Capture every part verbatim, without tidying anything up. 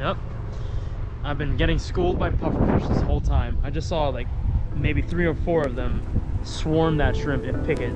Yep. I've been getting schooled by pufferfish this whole time. I just saw like maybe three or four of them swarm that shrimp and pick it.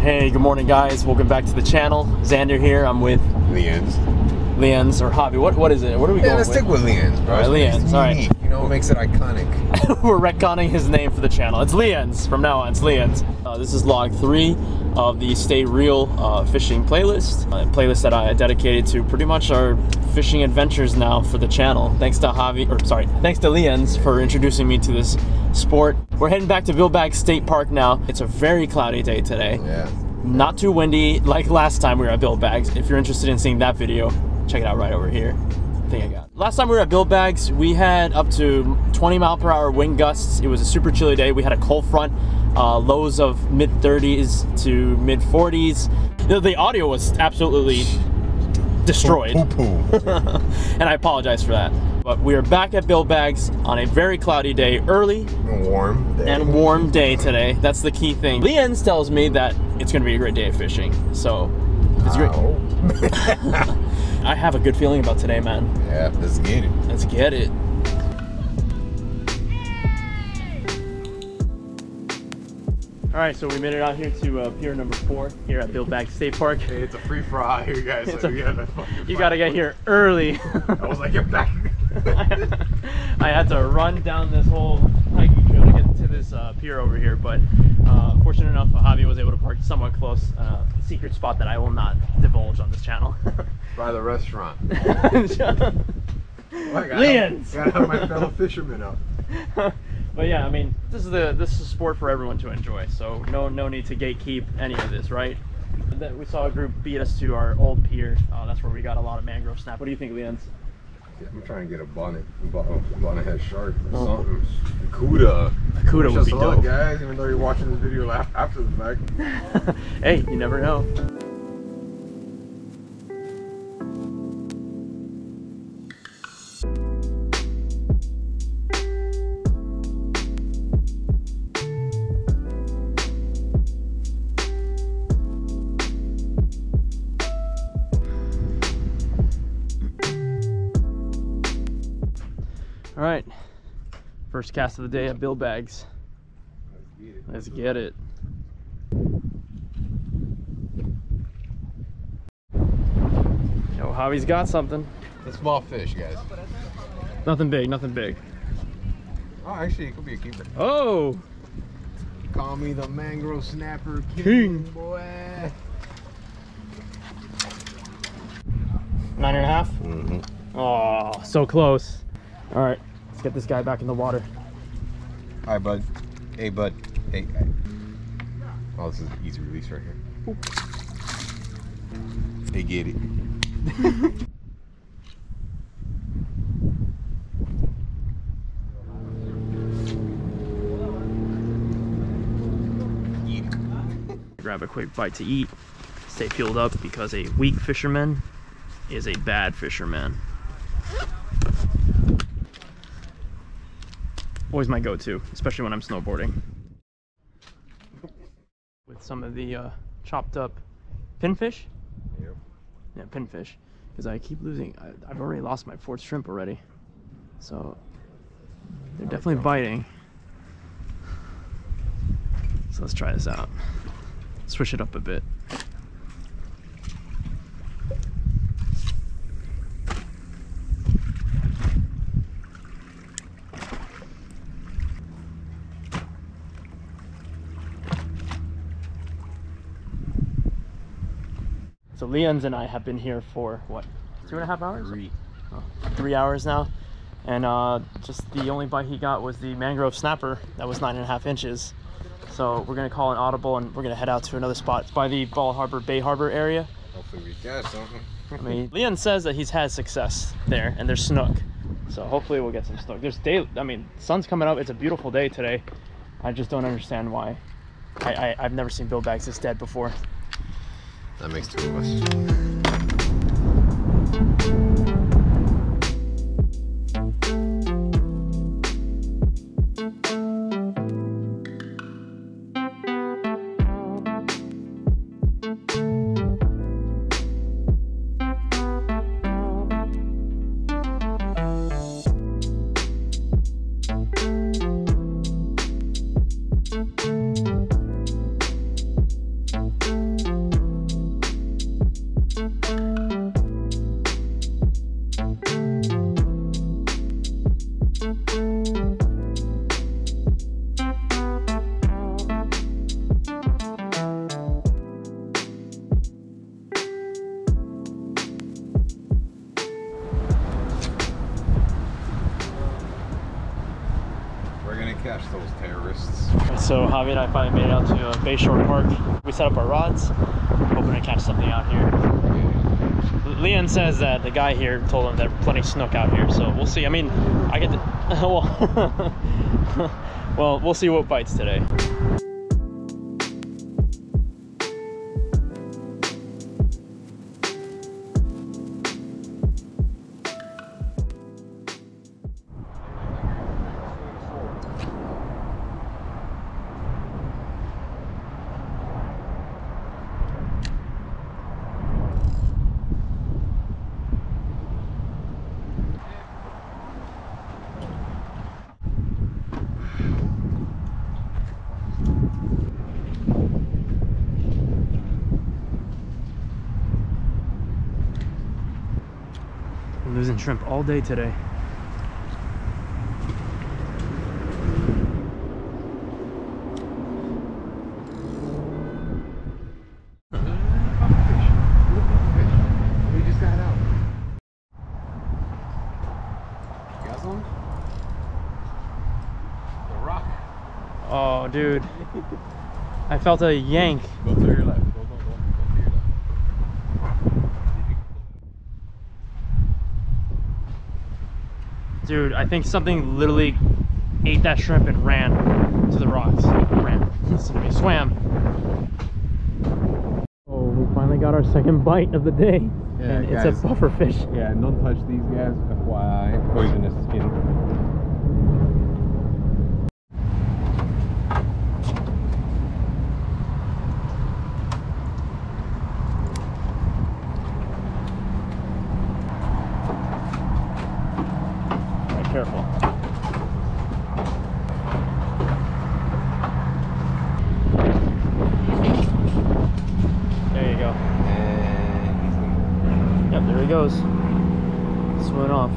Hey, good morning guys, welcome back to the channel. Xander here, I'm with... Leanne's. Leanne's, or Javi, what, what is it? What are we yeah, going with? Yeah, let's stick with Leanne's, bro. Right, Leanne's, all right. You know what makes it iconic? We're retconning his name for the channel. It's Leanne's, from now on, it's Leanne's. Uh, this is log three of the Stay Real uh, fishing playlist. A playlist that I dedicated to pretty much our fishing adventures now for the channel. Thanks to Javi, or sorry, thanks to Leanne's for introducing me to this sport. We're heading back to Bill Baggs State Park now. It's a very cloudy day today. Yeah. Not too windy like last time we were at Bill Baggs. If you're interested in seeing that video, check it out right over here. I think I got it. Last time we were at Bill Baggs, we had up to twenty mile per hour wind gusts. It was a super chilly day. We had a cold front, uh, lows of mid thirties to mid forties. The, the audio was absolutely destroyed. And I apologize for that. But we are back at Bill Baggs on a very cloudy day, early and warm day. and warm day today. That's the key thing. Leanne's tells me that it's going to be a great day of fishing, so it's Ow. great. I have a good feeling about today, man. Yeah, let's get it. Let's get it. All right, so we made it out here to uh, pier number four here at Bill Baggs State Park. Hey, it's a free for all here, guys. So a, you gotta, you gotta get here early. I was like, you're back. I had to run down this whole hiking trail to get to this uh, pier over here, but uh, fortunate enough, Javi was able to park somewhat close. Uh, secret spot that I will not divulge on this channel. By the restaurant. Leanne's. Gotta have my fellow fishermen up. But yeah, I mean, this is the this is a sport for everyone to enjoy. So no no need to gatekeep any of this, right? That we saw a group beat us to our old pier. Uh, that's where we got a lot of mangrove snap. What do you think, Leanne's? Yeah, I'm trying to get a bonnet, bonnet head shark or oh. something. Cuda. Cuda would be dope. Luck, guys, even though you're watching this video after the fact. Hey, you never know. All right, first cast of the day at Bill Baggs. Let's get it. Yo, Javi's got something. It's a small fish, guys. Nothing big, nothing big. Oh, actually, it could be a keeper. Oh! Call me the mangrove snapper king, king. boy. Nine and a half? Mm-hmm. Oh, so close. All right. Get this guy back in the water. Hi, bud. Hey, bud. Hey, hey. Oh, this is an easy release right here. Ooh. Hey, get it. Eat. Grab a quick bite to eat. Stay fueled up because a weak fisherman is a bad fisherman. Always my go-to, especially when I'm snowboarding. With some of the uh, chopped up pinfish? Yeah. Yeah, pinfish. Because I keep losing, I, I've already lost my fourth shrimp already. So, they're definitely biting. So let's try this out. Switch it up a bit. So Leanne's and I have been here for what, two and a half hours? Three. Oh, three hours now. And uh, just the only bite he got was the mangrove snapper that was nine and a half inches. So we're gonna call an audible and we're gonna head out to another spot. It's by the Ball Harbor, Bay Harbor area. Hopefully we get something. I mean, Leanne says that he's had success there and there's snook. So hopefully we'll get some snook. There's day, I mean, sun's coming up. It's a beautiful day today. I just don't understand why. I, I, I've never seen Bill Baggs this dead before. That makes two of us. Catch those terrorists. So Javi and I finally made it out to uh, Bayshore Park. We set up our rods, hoping to catch something out here. Leon says that the guy here told him there's plenty of snook out here, so we'll see. I mean, I get to, well, well, we'll see what bites today. Losing shrimp all day today. Look at the fish. Look at the fish. We just got out. You got some? The rock. Oh, dude. I felt a yank. Go to your left. Go, go, go. Go to your left. Dude, I think something literally ate that shrimp and ran to the rocks. Ran. Somebody swam. Oh, we finally got our second bite of the day. Yeah, and guys, it's a bufferfish. Yeah, and don't touch these guys. F Y I, poisonous skin. Right, careful. Goes. Swim off.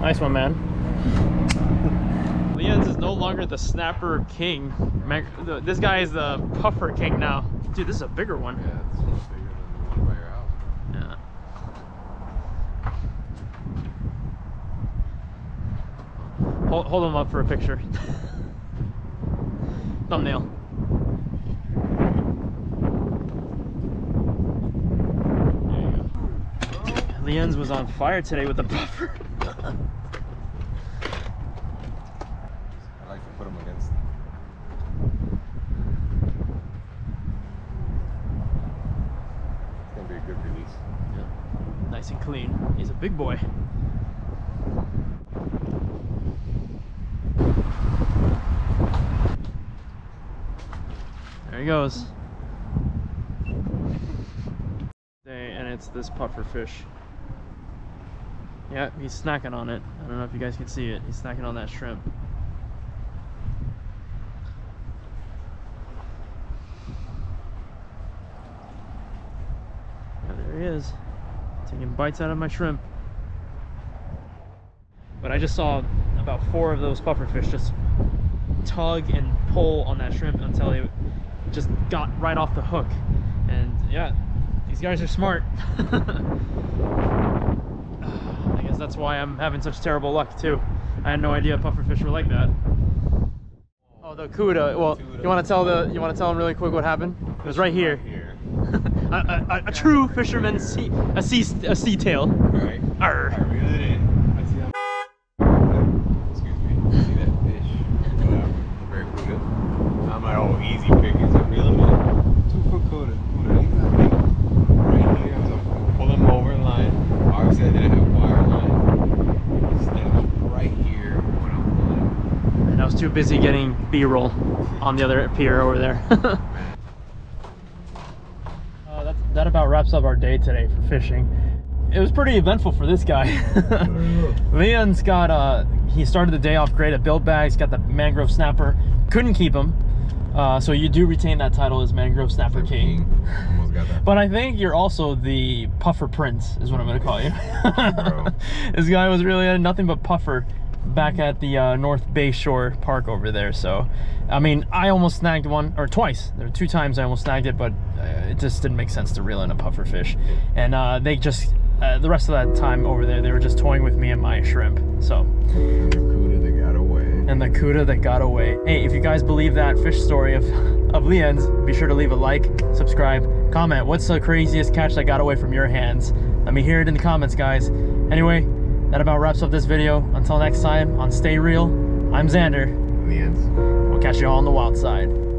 Nice one, man. Leon's is no longer the snapper king. This guy is the puffer king now. Dude, this is a bigger one. Yeah, it's a little bigger than the one by your house. Yeah. Hold, hold him up for a picture. Thumbnail. Leon's was on fire today with the puffer. I like to put him against them. It's gonna be a good release. Yeah. Nice and clean. He's a big boy. There he goes. And it's this puffer fish. Yeah, he's snacking on it. I don't know if you guys can see it. He's snacking on that shrimp. Yeah, there he is. Taking bites out of my shrimp. But I just saw about four of those pufferfish just tug and pull on that shrimp until it just got right off the hook. And yeah, these guys are smart. That's why I'm having such terrible luck too. I had no idea pufferfish were like that. Oh, the cuda. Well, you want to tell the you want to tell them really quick what happened? It was right here. Here. a, a, a, a true fisherman's sea, a sea a sea tail. Right. Arr. I reeled it in. I see that. Excuse me. I see that fish. Very cuda. I'm like, oh, easy pickings. I reel him in. Two foot cuda. Right here. I was like, pull him over in line. Obviously, I didn't have wire line. I was too busy getting B-roll on the other pier over there. uh, that, that about wraps up our day today for fishing. It was pretty eventful for this guy. Leon's got, uh, he started the day off great at Bill Baggs, got the mangrove snapper, couldn't keep him. Uh, so you do retain that title as mangrove snapper king. Almost got that. But I think you're also the puffer prince is what I'm going to call you. This guy was really nothing but puffer back at the uh, North Bayshore Park over there. So, I mean, I almost snagged one or twice. There were two times I almost snagged it, but uh, it just didn't make sense to reel in a puffer fish. And uh, they just, uh, the rest of that time over there, they were just toying with me and my shrimp. So, cuda, they got away. and the cuda that got away. Hey, if you guys believe that fish story of, of Leon's, be sure to leave a like, subscribe, comment. What's the craziest catch that got away from your hands? Let me hear it in the comments, guys. Anyway, that about wraps up this video. Until next time on Stay Real, I'm Xander. Leon's. We'll catch you all on the wild side.